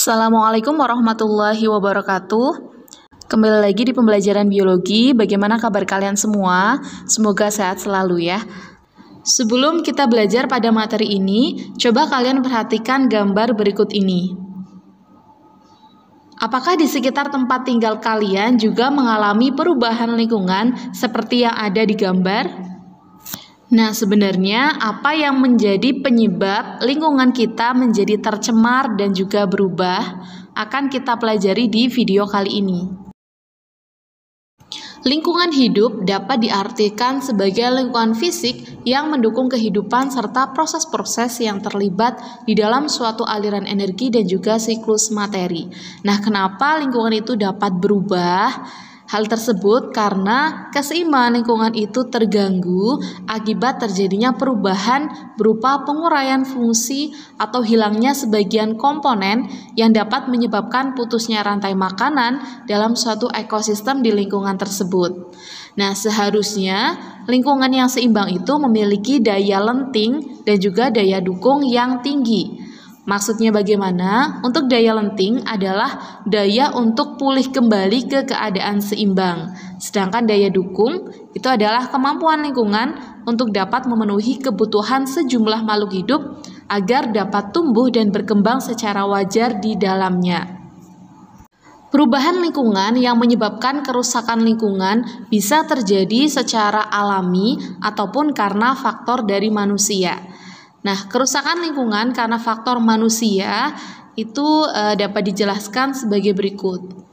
Assalamualaikum warahmatullahi wabarakatuh. Kembali lagi di pembelajaran biologi. Bagaimana kabar kalian semua? Semoga sehat selalu ya. Sebelum kita belajar pada materi ini, coba kalian perhatikan gambar berikut ini. Apakah di sekitar tempat tinggal kalian juga mengalami perubahan lingkungan seperti yang ada di gambar? Nah, sebenarnya apa yang menjadi penyebab lingkungan kita menjadi tercemar dan juga berubah akan kita pelajari di video kali ini. Lingkungan hidup dapat diartikan sebagai lingkungan fisik yang mendukung kehidupan serta proses-proses yang terlibat di dalam suatu aliran energi dan juga siklus materi. Nah, kenapa lingkungan itu dapat berubah? Hal tersebut karena keseimbangan lingkungan itu terganggu akibat terjadinya perubahan berupa penguraian fungsi atau hilangnya sebagian komponen yang dapat menyebabkan putusnya rantai makanan dalam suatu ekosistem di lingkungan tersebut. Nah, seharusnya lingkungan yang seimbang itu memiliki daya lenting dan juga daya dukung yang tinggi. Maksudnya bagaimana? Untuk daya lenting adalah daya untuk pulih kembali ke keadaan seimbang. Sedangkan daya dukung itu adalah kemampuan lingkungan untuk dapat memenuhi kebutuhan sejumlah makhluk hidup agar dapat tumbuh dan berkembang secara wajar di dalamnya. Perubahan lingkungan yang menyebabkan kerusakan lingkungan bisa terjadi secara alami ataupun karena faktor dari manusia. Nah, kerusakan lingkungan karena faktor manusia itu dapat dijelaskan sebagai berikut.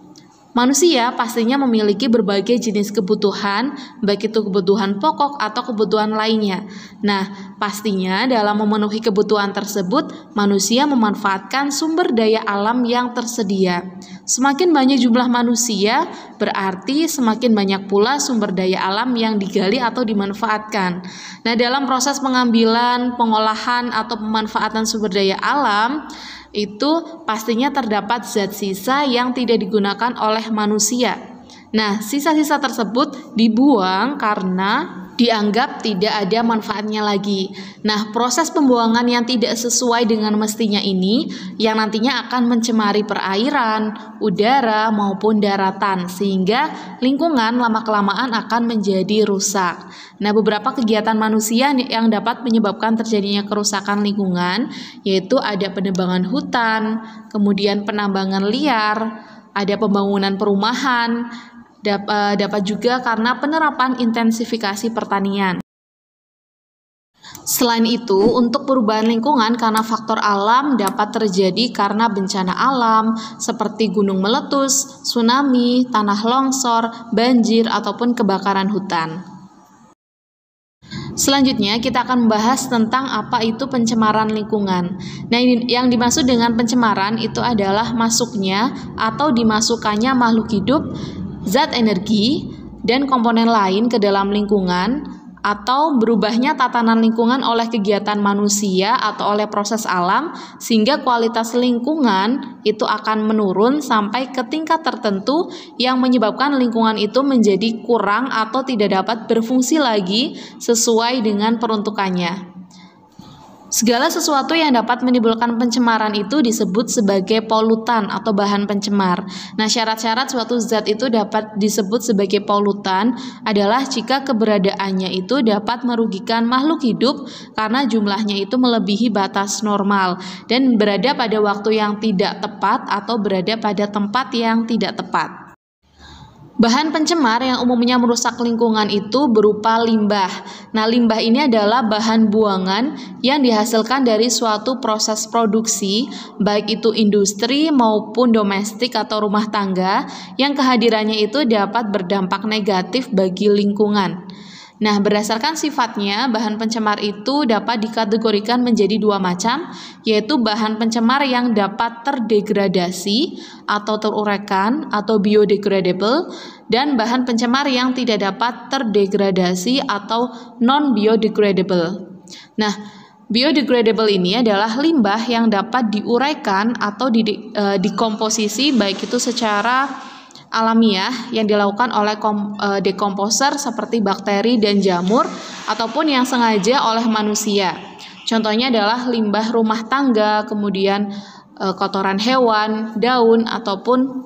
Manusia pastinya memiliki berbagai jenis kebutuhan, baik itu kebutuhan pokok atau kebutuhan lainnya. Nah, pastinya dalam memenuhi kebutuhan tersebut, manusia memanfaatkan sumber daya alam yang tersedia. Semakin banyak jumlah manusia, berarti semakin banyak pula sumber daya alam yang digali atau dimanfaatkan. Nah, dalam proses pengambilan, pengolahan, atau pemanfaatan sumber daya alam, itu pastinya terdapat zat sisa yang tidak digunakan oleh manusia. Nah, sisa-sisa tersebut dibuang karena dianggap tidak ada manfaatnya lagi. Nah, proses pembuangan yang tidak sesuai dengan mestinya ini yang nantinya akan mencemari perairan, udara maupun daratan sehingga lingkungan lama-kelamaan akan menjadi rusak. Nah, beberapa kegiatan manusia yang dapat menyebabkan terjadinya kerusakan lingkungan yaitu ada penebangan hutan, kemudian penambangan liar, ada pembangunan perumahan, dapat juga karena penerapan intensifikasi pertanian. Selain itu, untuk perubahan lingkungan karena faktor alam dapat terjadi karena bencana alam seperti gunung meletus, tsunami, tanah longsor, banjir, ataupun kebakaran hutan. Selanjutnya kita akan membahas tentang apa itu pencemaran lingkungan. Nah, yang dimaksud dengan pencemaran itu adalah masuknya atau dimasukannya makhluk hidup, zat energi, dan komponen lain ke dalam lingkungan atau berubahnya tatanan lingkungan oleh kegiatan manusia atau oleh proses alam sehingga kualitas lingkungan itu akan menurun sampai ke tingkat tertentu yang menyebabkan lingkungan itu menjadi kurang atau tidak dapat berfungsi lagi sesuai dengan peruntukannya. Segala sesuatu yang dapat menimbulkan pencemaran itu disebut sebagai polutan atau bahan pencemar. Nah, syarat-syarat suatu zat itu dapat disebut sebagai polutan adalah jika keberadaannya itu dapat merugikan makhluk hidup karena jumlahnya itu melebihi batas normal dan berada pada waktu yang tidak tepat atau berada pada tempat yang tidak tepat. Bahan pencemar yang umumnya merusak lingkungan itu berupa limbah. Nah, limbah ini adalah bahan buangan yang dihasilkan dari suatu proses produksi, baik itu industri maupun domestik atau rumah tangga, yang kehadirannya itu dapat berdampak negatif bagi lingkungan. Nah, berdasarkan sifatnya, bahan pencemar itu dapat dikategorikan menjadi dua macam, yaitu bahan pencemar yang dapat terdegradasi atau teruraikan atau biodegradable, dan bahan pencemar yang tidak dapat terdegradasi atau non-biodegradable. Nah, biodegradable ini adalah limbah yang dapat diuraikan atau dikomposisi baik itu secara alamiah yang dilakukan oleh dekomposer seperti bakteri dan jamur ataupun yang sengaja oleh manusia. Contohnya adalah limbah rumah tangga, kemudian kotoran hewan, daun, ataupun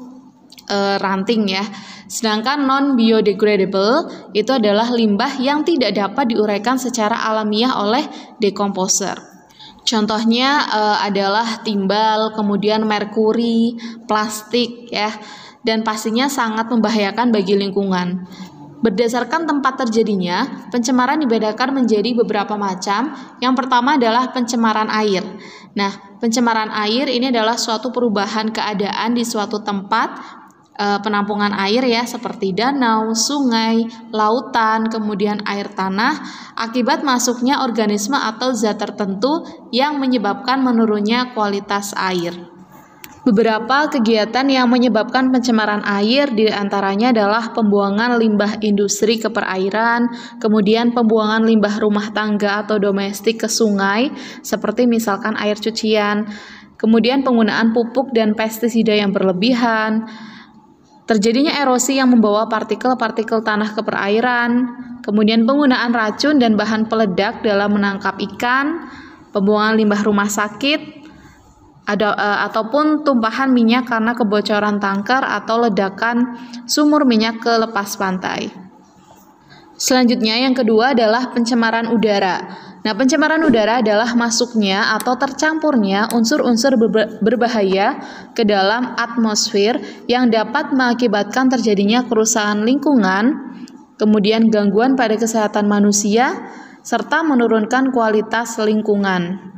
ranting ya. Sedangkan non biodegradable itu adalah limbah yang tidak dapat diuraikan secara alamiah oleh dekomposer. Contohnya adalah timbal, kemudian merkuri, plastik ya, dan pastinya sangat membahayakan bagi lingkungan. Berdasarkan tempat terjadinya, pencemaran dibedakan menjadi beberapa macam. Yang pertama adalah pencemaran air. Nah, pencemaran air ini adalah suatu perubahan keadaan di suatu tempat penampungan air ya, seperti danau, sungai, lautan, kemudian air tanah, akibat masuknya organisme atau zat tertentu yang menyebabkan menurunnya kualitas air. Beberapa kegiatan yang menyebabkan pencemaran air diantaranya adalah pembuangan limbah industri ke perairan, kemudian pembuangan limbah rumah tangga atau domestik ke sungai, seperti misalkan air cucian, kemudian penggunaan pupuk dan pestisida yang berlebihan, terjadinya erosi yang membawa partikel-partikel tanah ke perairan, kemudian penggunaan racun dan bahan peledak dalam menangkap ikan, pembuangan limbah rumah sakit, ataupun tumpahan minyak karena kebocoran tangker atau ledakan sumur minyak ke lepas pantai. Selanjutnya yang kedua adalah pencemaran udara. Nah, pencemaran udara adalah masuknya atau tercampurnya unsur-unsur berbahaya ke dalam atmosfer yang dapat mengakibatkan terjadinya kerusakan lingkungan, kemudian gangguan pada kesehatan manusia, serta menurunkan kualitas lingkungan.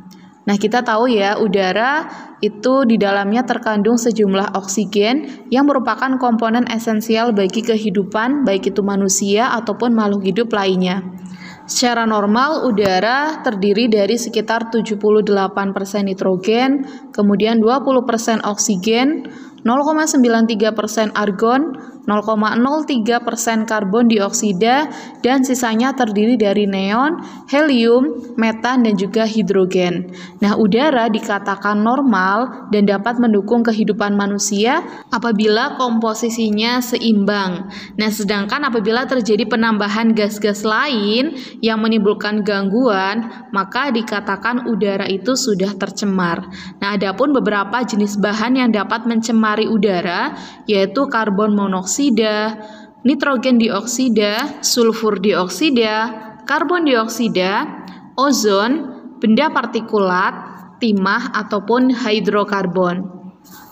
Nah, kita tahu ya, udara itu di dalamnya terkandung sejumlah oksigen yang merupakan komponen esensial bagi kehidupan, baik itu manusia ataupun makhluk hidup lainnya. Secara normal, udara terdiri dari sekitar 78% nitrogen, kemudian 20% oksigen, 0,93% argon, 0,03% karbon dioksida, dan sisanya terdiri dari neon, helium, metan, dan juga hidrogen. Nah, udara dikatakan normal dan dapat mendukung kehidupan manusia apabila komposisinya seimbang. Nah, sedangkan apabila terjadi penambahan gas-gas lain yang menimbulkan gangguan, maka dikatakan udara itu sudah tercemar. Nah, adapun beberapa jenis bahan yang dapat mencemar udara, yaitu karbon monoksida, nitrogen dioksida, sulfur dioksida, karbon dioksida, ozon, benda partikulat, timah, ataupun hidrokarbon.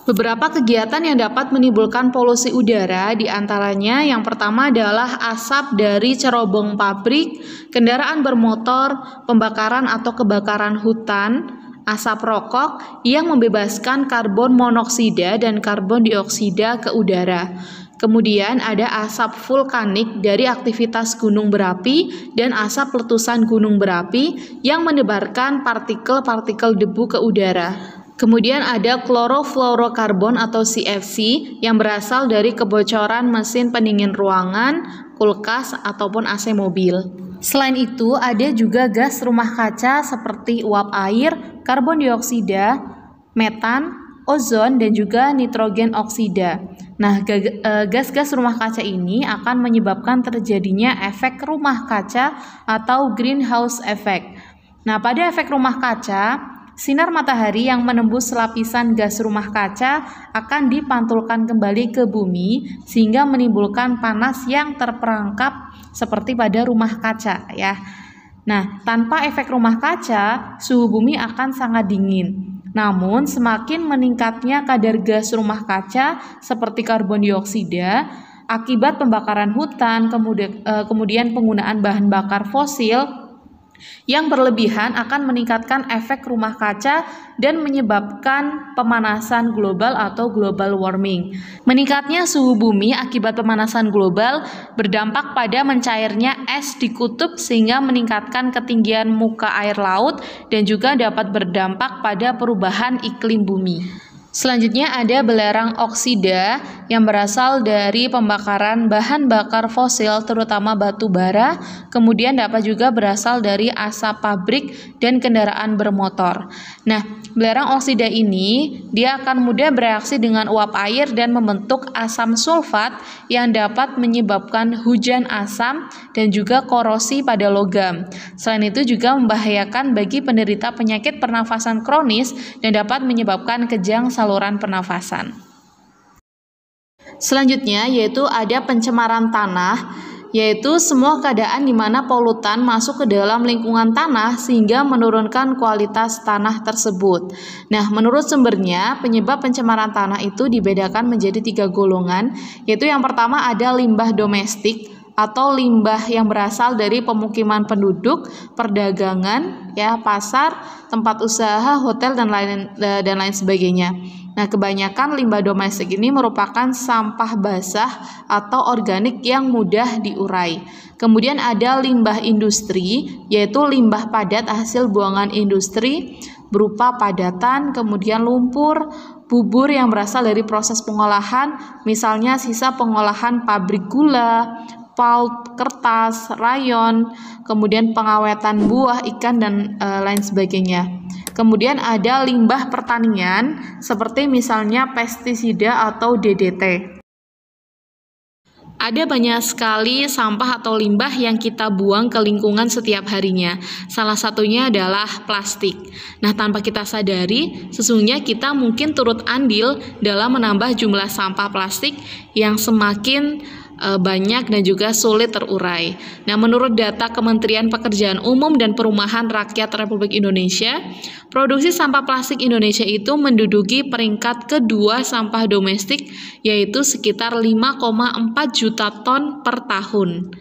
Beberapa kegiatan yang dapat menimbulkan polusi udara diantaranya yang pertama adalah asap dari cerobong pabrik, kendaraan bermotor, pembakaran atau kebakaran hutan, asap rokok yang membebaskan karbon monoksida dan karbon dioksida ke udara. Kemudian ada asap vulkanik dari aktivitas gunung berapi dan asap letusan gunung berapi yang menebarkan partikel-partikel debu ke udara. Kemudian ada klorofluorokarbon atau CFC yang berasal dari kebocoran mesin pendingin ruangan, kulkas, ataupun AC mobil. Selain itu, ada juga gas rumah kaca seperti uap air, karbon dioksida, metan, ozon, dan juga nitrogen oksida. Nah, gas-gas rumah kaca ini akan menyebabkan terjadinya efek rumah kaca atau greenhouse effect. Nah, pada efek rumah kaca, sinar matahari yang menembus lapisan gas rumah kaca akan dipantulkan kembali ke bumi sehingga menimbulkan panas yang terperangkap seperti pada rumah kaca ya. Nah, tanpa efek rumah kaca, suhu bumi akan sangat dingin. Namun, semakin meningkatnya kadar gas rumah kaca seperti karbon dioksida akibat pembakaran hutan, kemudian penggunaan bahan bakar fosil yang berlebihan akan meningkatkan efek rumah kaca dan menyebabkan pemanasan global atau global warming. Meningkatnya suhu bumi akibat pemanasan global berdampak pada mencairnya es di kutub sehingga meningkatkan ketinggian muka air laut dan juga dapat berdampak pada perubahan iklim bumi. Selanjutnya ada belerang oksida yang berasal dari pembakaran bahan bakar fosil terutama batu bara, kemudian dapat juga berasal dari asap pabrik dan kendaraan bermotor. Nah, belerang oksida ini dia akan mudah bereaksi dengan uap air dan membentuk asam sulfat yang dapat menyebabkan hujan asam dan juga korosi pada logam. Selain itu juga membahayakan bagi penderita penyakit pernafasan kronis dan dapat menyebabkan kejang saluran pernafasan. Selanjutnya yaitu ada pencemaran tanah, yaitu semua keadaan di mana polutan masuk ke dalam lingkungan tanah sehingga menurunkan kualitas tanah tersebut. Nah, menurut sumbernya, penyebab pencemaran tanah itu dibedakan menjadi 3 golongan, yaitu yang pertama ada limbah domestik atau limbah yang berasal dari pemukiman penduduk, perdagangan, ya, pasar, tempat usaha, hotel dan lain sebagainya. Nah, kebanyakan limbah domestik ini merupakan sampah basah atau organik yang mudah diurai. Kemudian ada limbah industri, yaitu limbah padat hasil buangan industri berupa padatan, kemudian lumpur, bubur yang berasal dari proses pengolahan, misalnya sisa pengolahan pabrik gula, pulp, kertas, rayon, kemudian pengawetan buah, ikan, dan lain sebagainya. Kemudian ada limbah pertanian, seperti misalnya pestisida atau DDT. Ada banyak sekali sampah atau limbah yang kita buang ke lingkungan setiap harinya. Salah satunya adalah plastik. Nah, tanpa kita sadari, sesungguhnya kita mungkin turut andil dalam menambah jumlah sampah plastik yang semakin banyak dan juga sulit terurai. Nah, menurut data Kementerian Pekerjaan Umum dan Perumahan Rakyat Republik Indonesia, produksi sampah plastik Indonesia itu menduduki peringkat kedua sampah domestik, yaitu sekitar 5,4 juta ton per tahun.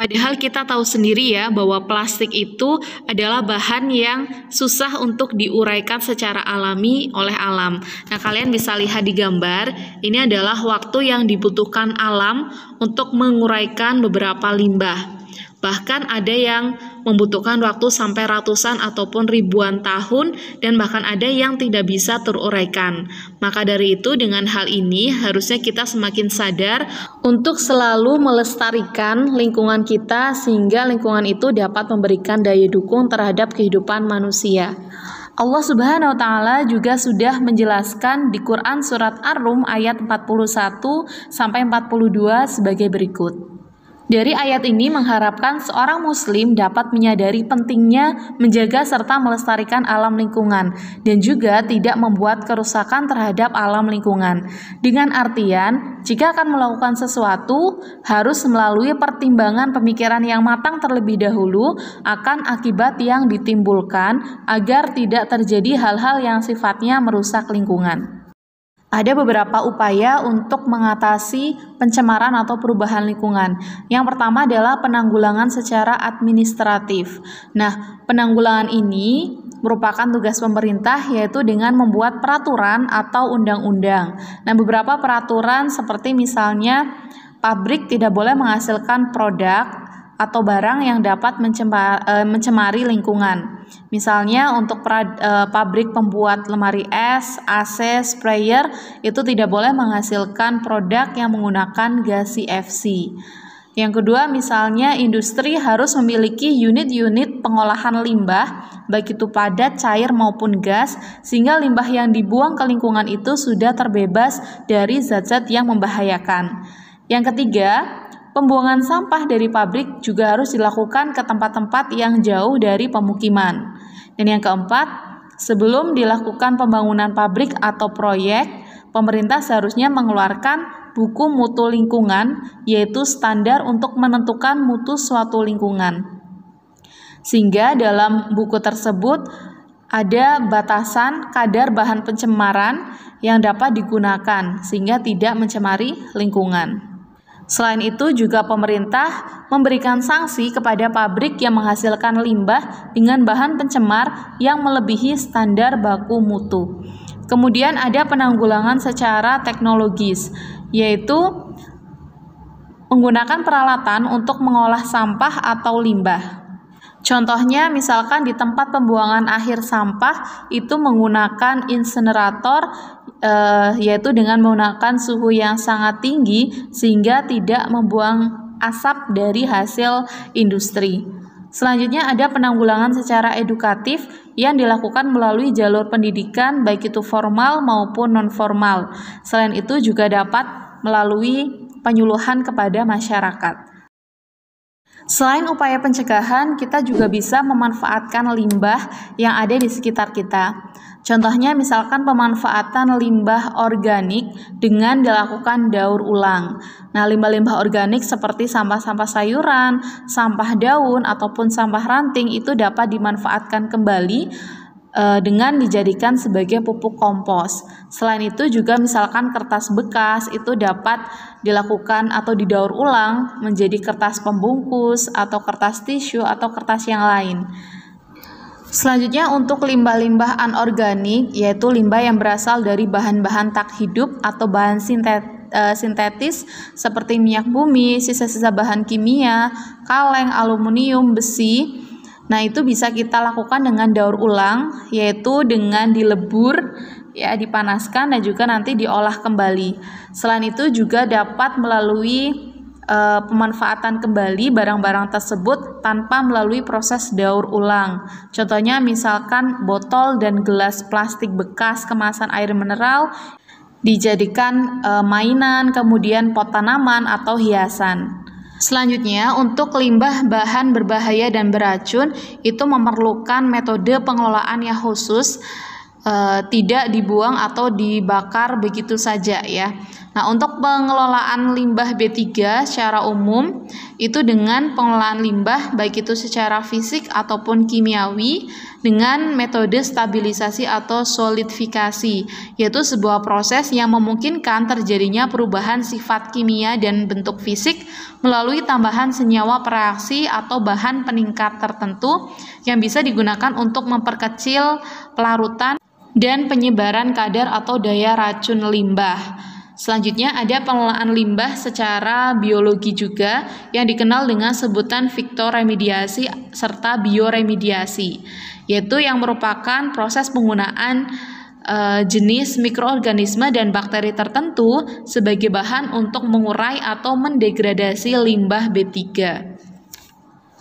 Padahal kita tahu sendiri ya bahwa plastik itu adalah bahan yang susah untuk diuraikan secara alami oleh alam. Nah, kalian bisa lihat di gambar, ini adalah waktu yang dibutuhkan alam untuk menguraikan beberapa limbah. Bahkan ada yang membutuhkan waktu sampai ratusan ataupun ribuan tahun dan bahkan ada yang tidak bisa teruraikan. Maka dari itu dengan hal ini harusnya kita semakin sadar untuk selalu melestarikan lingkungan kita sehingga lingkungan itu dapat memberikan daya dukung terhadap kehidupan manusia. Allah Subhanahu wa taala juga sudah menjelaskan di Quran surat Ar-Rum ayat 41 sampai 42 sebagai berikut. Dari ayat ini mengharapkan seorang muslim dapat menyadari pentingnya menjaga serta melestarikan alam lingkungan dan juga tidak membuat kerusakan terhadap alam lingkungan. Dengan artian, jika akan melakukan sesuatu, harus melalui pertimbangan pemikiran yang matang terlebih dahulu akan akibat yang ditimbulkan agar tidak terjadi hal-hal yang sifatnya merusak lingkungan. Ada beberapa upaya untuk mengatasi pencemaran atau perubahan lingkungan. Yang pertama adalah penanggulangan secara administratif. Nah, penanggulangan ini merupakan tugas pemerintah yaitu dengan membuat peraturan atau undang-undang. Nah, beberapa peraturan seperti misalnya pabrik tidak boleh menghasilkan produk atau barang yang dapat mencemari lingkungan. Misalnya untuk pabrik pembuat lemari es, AC, sprayer, itu tidak boleh menghasilkan produk yang menggunakan gas CFC. Yang kedua, misalnya industri harus memiliki unit-unit pengolahan limbah, baik itu padat, cair, maupun gas, sehingga limbah yang dibuang ke lingkungan itu sudah terbebas dari zat-zat yang membahayakan. Yang ketiga, pembuangan sampah dari pabrik juga harus dilakukan ke tempat-tempat yang jauh dari pemukiman. Dan yang keempat, sebelum dilakukan pembangunan pabrik atau proyek, pemerintah seharusnya mengeluarkan buku mutu lingkungan, yaitu standar untuk menentukan mutu suatu lingkungan. Sehingga dalam buku tersebut ada batasan kadar bahan pencemaran yang dapat digunakan, sehingga tidak mencemari lingkungan. Selain itu juga pemerintah memberikan sanksi kepada pabrik yang menghasilkan limbah dengan bahan pencemar yang melebihi standar baku mutu. Kemudian ada penanggulangan secara teknologis, yaitu menggunakan peralatan untuk mengolah sampah atau limbah. Contohnya misalkan di tempat pembuangan akhir sampah itu menggunakan insinerator, yaitu dengan menggunakan suhu yang sangat tinggi sehingga tidak membuang asap dari hasil industri. Selanjutnya ada penanggulangan secara edukatif yang dilakukan melalui jalur pendidikan baik itu formal maupun non-formal. Selain itu juga dapat melalui penyuluhan kepada masyarakat. Selain upaya pencegahan, kita juga bisa memanfaatkan limbah yang ada di sekitar kita. Contohnya misalkan pemanfaatan limbah organik dengan dilakukan daur ulang. Nah, limbah-limbah organik seperti sampah-sampah sayuran, sampah daun, ataupun sampah ranting itu dapat dimanfaatkan kembali dengan dijadikan sebagai pupuk kompos. Selain itu juga misalkan kertas bekas itu dapat dilakukan atau didaur ulang menjadi kertas pembungkus atau kertas tisu atau kertas yang lain. Selanjutnya untuk limbah-limbah anorganik yaitu limbah yang berasal dari bahan-bahan tak hidup atau bahan sintetis seperti minyak bumi, sisa-sisa bahan kimia, kaleng, aluminium, besi. Nah, itu bisa kita lakukan dengan daur ulang, yaitu dengan dilebur, ya, dipanaskan dan juga nanti diolah kembali. Selain itu juga dapat melalui pemanfaatan kembali barang-barang tersebut tanpa melalui proses daur ulang. Contohnya misalkan botol dan gelas plastik bekas kemasan air mineral dijadikan mainan, kemudian pot tanaman atau hiasan. Selanjutnya, untuk limbah bahan berbahaya dan beracun itu memerlukan metode pengelolaan yang khusus, tidak dibuang atau dibakar begitu saja ya. Nah, untuk pengelolaan limbah B3 secara umum itu dengan pengelolaan limbah baik itu secara fisik ataupun kimiawi dengan metode stabilisasi atau solidifikasi, yaitu sebuah proses yang memungkinkan terjadinya perubahan sifat kimia dan bentuk fisik melalui tambahan senyawa pereaksi atau bahan peningkat tertentu yang bisa digunakan untuk memperkecil pelarutan dan penyebaran kadar atau daya racun limbah. Selanjutnya ada pengelolaan limbah secara biologi juga yang dikenal dengan sebutan fitoremediasi serta bioremediasi, yaitu yang merupakan proses penggunaan jenis mikroorganisme dan bakteri tertentu sebagai bahan untuk mengurai atau mendegradasi limbah B3.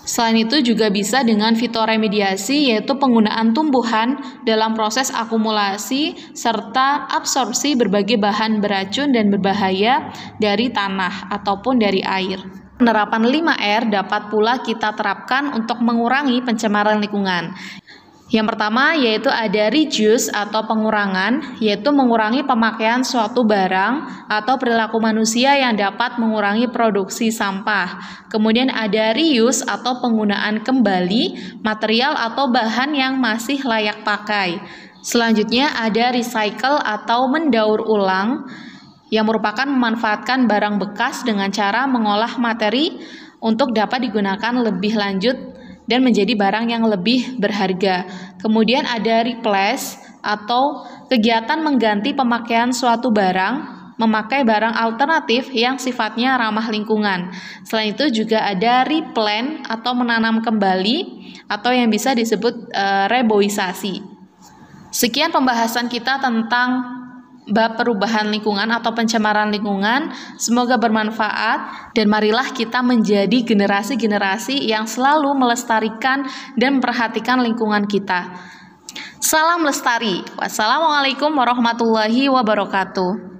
Selain itu juga bisa dengan fitoremediasi yaitu penggunaan tumbuhan dalam proses akumulasi serta absorpsi berbagai bahan beracun dan berbahaya dari tanah ataupun dari air. Penerapan 5R dapat pula kita terapkan untuk mengurangi pencemaran lingkungan. Yang pertama yaitu ada reduce atau pengurangan, yaitu mengurangi pemakaian suatu barang atau perilaku manusia yang dapat mengurangi produksi sampah. Kemudian ada reuse atau penggunaan kembali material atau bahan yang masih layak pakai. Selanjutnya ada recycle atau mendaur ulang, yang merupakan memanfaatkan barang bekas dengan cara mengolah materi untuk dapat digunakan lebih lanjut dan menjadi barang yang lebih berharga. Kemudian ada replace atau kegiatan mengganti pemakaian suatu barang, memakai barang alternatif yang sifatnya ramah lingkungan. Selain itu juga ada replant atau menanam kembali atau yang bisa disebut reboisasi. Sekian pembahasan kita tentang bab perubahan lingkungan atau pencemaran lingkungan. Semoga bermanfaat dan marilah kita menjadi generasi-generasi yang selalu melestarikan dan memperhatikan lingkungan kita. Salam lestari. Wassalamualaikum warahmatullahi wabarakatuh.